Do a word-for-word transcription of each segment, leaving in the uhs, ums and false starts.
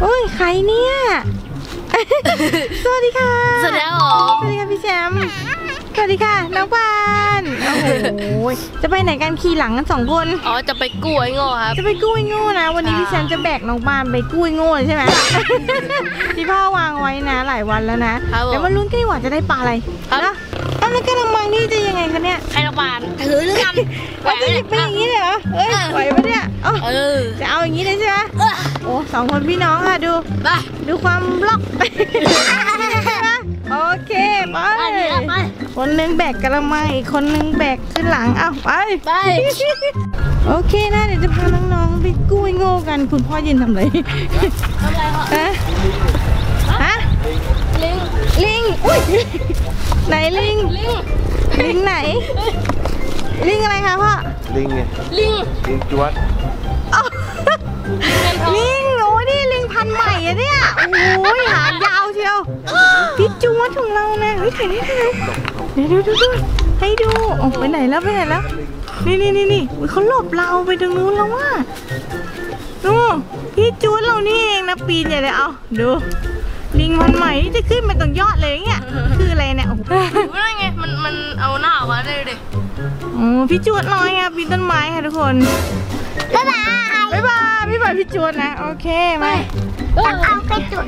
โอ้ยใครเนี่ยสวัสดีค่ะสวัสดีค่ะสวัสดีค่ะพี่แชมป์สวัสดีค่ะน้องปานโอ้โหจะไปไหนกันขี่หลังกันสองคนอ๋อจะไปกู้ไอ้โง่ครับจะไปกู้ไอ้โง่นะวันนี้พี่แชมป์จะแบกน้องปานไปกู้ไอ้โง่ใช่ไหมที่พ่อวางไว้นะหลายวันแล้วนะแต่ว่าลุ้นกันว่าจะได้ปลาอะไรนะแล้วในกระมังนี่จะยังไงคะเนี่ยไอ้น้องปานถือหรือกันไหวไหมเป็นอย่างนี้เลยเหรอเอ้ยไหวปะเนี่ยจะเอาอย่างนี้เลยใช่ไหมโอ้สองคนพี่น้องค่ะดูดูความบล็อกโอเคไปคนนึงแบกกระมังอีกคนนึงแบกขึ้นหลังเอาไปไปโอเคนะเดี๋ยวจะพาน้องๆไปกู้ไอ้โง่กันคุณพ่อยืนทำอะไรทำอะไรเหรอฮะลิงลิงอุ้ยไหนลิงลิงลิงไหนลิงอะไรคะพ่อลิงไงลิงลิงจวดลิงโอ้นี่ลิงพันใหม่อะเนี่ยโอ้ยหางยาวเชียวพี่จวดของเรานะเฮ้ยถ่ายได้ถ่ายเดี๋ยวดูดูดูให้ดูโอ้ไปไหนแล้วไปไหนแล้วนี่นี่นี่นี่เขาหลบเราไปตรงนู้นแล้วว่าดูพี่จวดเรานี่เองนะปีนใหญ่เลยเอาดูลิงมันใหม่ที่จะขึ้นมาตรงยอดเลยเงี้ยคืออะไรเนี่ยโอ้โหนั่นไงมันมันเอาหน้าออกมาเลยดิโอ้พี่จวดลอยค่ะปีนต้นไม้ค่ะทุกคนบ๊ายบายบ๊ายบายพี่บอยพี่จวดนะโอเคไหมจะเอาไปจุด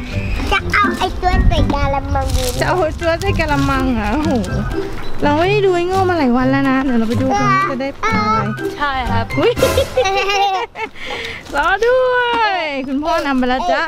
จะเอาไอ้ตัวใส่กะละมังจะเอาตัวใส่กะละมังเหรอโอ้โหเราไม่ได้ดูไอ้โง่มาหลายวันแล้วนะเดี๋ยวเราไปดูกันจะได้ปลาอะไรใช่ครับรอด้วยคุณพ่อนำไปแล้วจ้า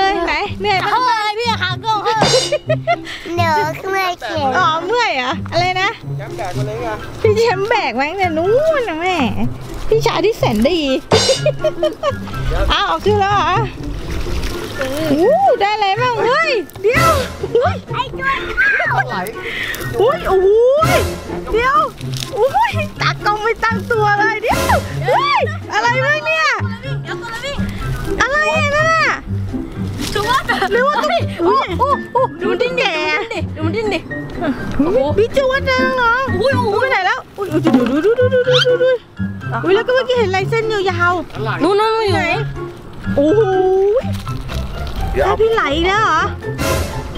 เดี๋ยวขึ้นเลยเข็นอ๋อเมื่อยเหรออะไรนะย้ำแบกมาเลยไงพี่แชมป์แบกแม่งเนี่ยนู้นนะแม่พี่ชายที่แสนดีอ้าวขึ้นแล้วเหรออู้ได้อะไรบ้างเฮ้ยเดี๋ยวอุ้ยไอ้ตัวอะไรอุ้ยอุ้ยเดี๋ยวอุ้ยตักกองไปตั้งตัวเลยเดี๋ยวอุ้ยอะไรบ้างเนี่ยอะไรนั่นน่ะดูว่าดูว่าดิโอ้โอ้โอ้ดูมันดิ้นดิดูมันดิ้นดิพี่จวดนะน้องอุ้ยอุ้ยไปไหนแล้วอุ้ยดูดูดูดูดูดูดูอุ้ยแล้วก็เมื่อกี้เห็นลายเส้นยาวๆนู้นนู้นอยู่ไหนโอ้ยพี่ไหลนะเหรอ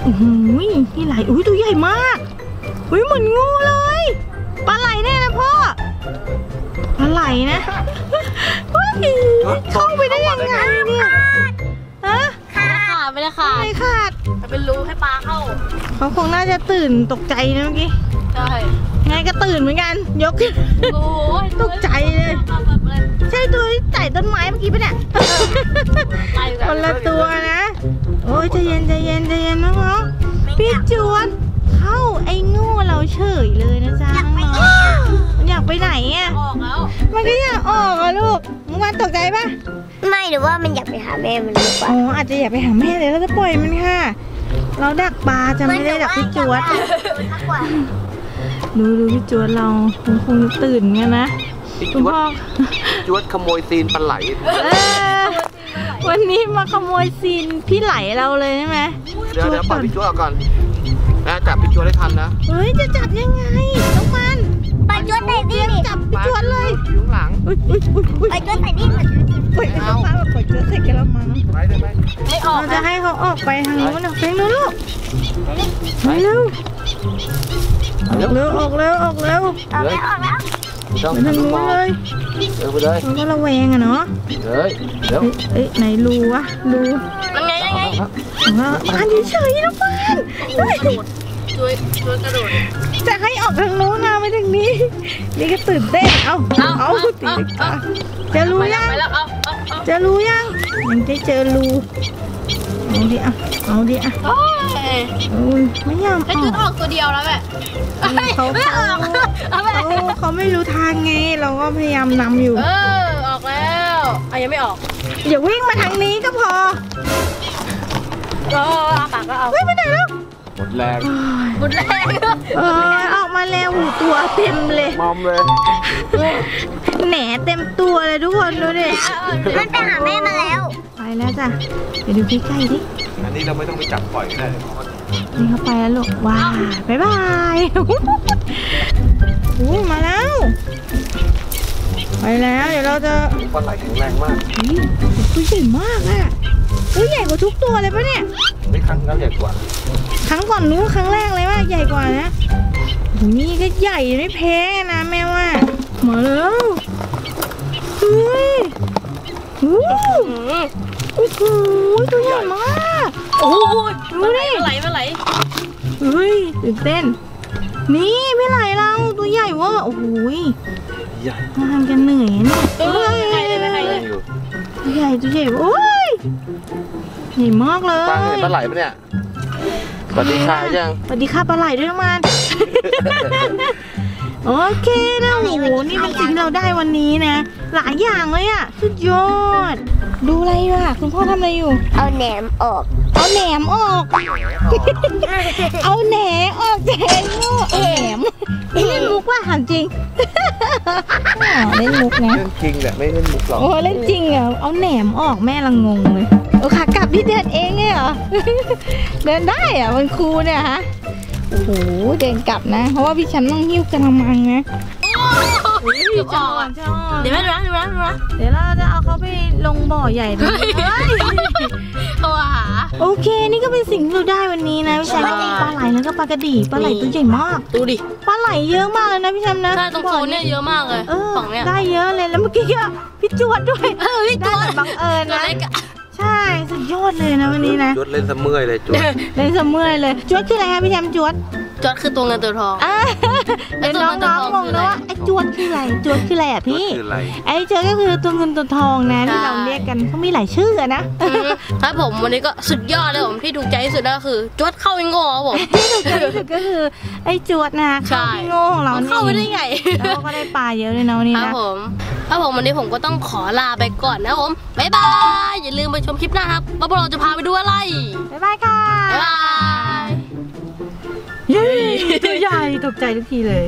อุ้ยพี่ไหลอุ้ยตัวใหญ่มากอุ้ยเหมือนงูเลยปลาไหลแน่นะพ่อปลาไหลนะเข้าไปได้ยังไงเนี่ยฮะไม่ได้ขาดไม่ขาดแต่เป็นรูให้ปลาเข้าเขาคงน่าจะตื่นตกใจนะเมื่อกี้ใช่ไงก็ตื่นเหมือนกันยกโอ้ยตกใจเลยใช่ตัวที่ไต่ต้นไม้เมื่อกี้ปะเนี่ยคนละตัวนะโอ้ยใจเย็นใจเย็นใจเย็นน้องๆพี่จวดเข้าไอ้โง่เราเฉยเลยนะจ๊ะอยากไปไหนอ่ะออกแล้วมันก็อยากออกอ่ะลูกมึงมันตกใจปะไม่หรือว่ามันอยากไปหาแม่มันหรือเปล่าอ๋ออาจจะอยากไปหาแม่เลยแล้วจะปล่อยมันค่ะเราดักปลาจะไม่ได้ดักพี่จวดดูดูพี่จวดเราคงคงตื่นเงี้ยนะคุณพ่อจวดขโมยซีนปลาไหลวันนี้มาขโมยซีนพี่ไหลเราเลยใช่ไหมเดี๋ยวเดี๋ยวปล่อยพี่จวดก่อนนะจับพี่จวดได้ทันนะเฮ้ยจะจับยังไงน้องมันไปจวดไหนดิจับพี่จวดเลยอยู่หลังไปจวดไหนดิปล่อยเขาไปปล่อยเจอใส่กระมังไปได้ไหมไม่ออกเราจะให้เขาออกไปทางนู้นนะเพ่งนู้นลูกไปเร็วออกเร็วออกเร็วออกเร็วออกแล้วออกแล้วไปทางนู้นเลยเร็วไปเลยมันก็ระแวงอะเนาะเฮ้ยเร็วเอ๊ะไหนรูวะรูมันไงไงอันนี้เฉยนะบ้านช่วยช่วยกระโดดจะให้ออกทางนู้นนะไม่ทางนี้นี่ก็ตื่นเต้นเอ้าเอ้าตีกันจะรู้ยังจะรู้ยังยังได้เจอรูเอาดิอ่ะเอาดิอ่ะโอ้ยไม่ยอมออกให้จุดออกตัวเดียวแล้วแหละเขาเขาไม่รู้ทางไงเราก็พยายามนำอยู่เออออกแล้วอ่ะยังไม่ออกอย่าวิ่งมาทางนี้ก็พอก็ปากก็เอาไม่ไปไหนแล้ว หมดแรงหมดแรงเออออกมาแล้วหูตัวเต็มเลยมอมเลยแหนเต็มตัวเลยทุกคนดูดิมันไปหาแม่มาแล้วไปแล้วจ้ะไปดูใกล้ๆดิอันนี้เราไม่ต้องไปจับปล่อยก็ได้เลยนี่เขาไปแล้วลูกว้าวบ๊ายบายอู้มาแล้วไปแล้วเดี๋ยวเราจะปลาไหลแข็งแรงมากตัวใหญ่มากอ่ะตัวใหญ่กว่าทุกตัวเลยปะเนี่ยไม่ครั้งแล้วใหญ่กว่าครั้งก่อนนู้นครั้งแรกเลยว่าใหญ่กว่านะนี่ก็ใหญ่ไม่แพ้นะแม่ว่ามาแล้วเฮ้ยอู้โอ้โหตัวใหญ่มากโอ้ยดูดิมาไหลมาไหลเฮ้ยตื่นเต้นนี่ไม่ไหลเราตัวใหญ่วะโอ้โหมันทำกันเหนื่อยเนี่ยตัวใหญ่เลยตัวใหญ่ตัวใหญ่โอ้ยใหญ่มากเลยปลาไหลปะเนี่ยปลาดีค่ายังปลาดีค่าปลาไหลด้วยน้องมันโอเคนะโอ้โหนี่เป็นสิ่งที่เราได้วันนี้นะหลายอย่างเลยอ่ะสุดยอดดูอะไรอยู่อ่ะคุณพ่อทำอะไรอยู่เอาแหนมออกเอาแหนมออกเอาแหนมออกเจ๊ลูกแหนมเล่นมุกว่าถามจริงเล่นมุกนะเล่นจริงแหละไม่เล่นมุกหรอกโอ้เล่นจริงอ่ะเอาแหนมออกแม่ละงงเลยโอ้ขากลับที่เดินเองเหรอเดินได้อ่ะมันครูเนี่ยฮะโอ้โหเดินกลับนะเพราะว่าพี่แชมป์ต้องหิ้วกระมังนะเดี๋ยวไม่ดูนะดูนะดูนะเดี๋ยวเราจะเอาเขาไปลงบ่อใหญ่ด้วยตัวหาโอเคนี่ก็เป็นสิ่งที่เราได้วันนี้นะพี่แชมป์ปลาไหลแล้วก็ปลากระดี่ปลาไหลตัวใหญ่มากดูดิปลาไหลเยอะมากเลยนะพี่แชมป์นะใช่ตรงโซนเนี่ยเยอะมากเลยฝั่งเนี้ยได้เยอะเลยแล้วเมื่อกี้ก็พี่จวดด้วยเออพี่จวดบังเอิญนะใช่สุดยอดเลยนะวันนี้นะจวดเล่นสะเมื่อยเลยจวดเล่นสะเมื่อยเลยจวดคืออะไรคะพี่แชมป์จวดจวดคือตัวเงินตัวทองเดี๋ยวน้องๆงงนะว่าไอ้จวดคืออะไรจวดคืออะไรอ่ะพี่ไอ้จวดก็คือตัวเงินตัวทองนะที่เราเรียกกันเขามีหลายชื่อนะครับผมวันนี้ก็สุดยอดเลยผมที่ถูกใจที่สุดก็คือจวดเข้าไอ้โง่ผมที่ถูกใจที่สุดก็คือไอ้จวดนะเข้าไอ้โง่ของเราเข้าไปได้ไงแล้วก็ได้ปลาเยอะเลยนะวันนี้นะครับผมครับผมวันนี้ผมก็ต้องขอลาไปก่อนนะผมบ๊ายบายอย่าลืมไปชมคลิปหน้าครับว่าพวกเราจะพาไปดูอะไรบ๊ายบายค่ะบ๊ายบายเย้ตัวใหญ่ตกใจทุกทีเลย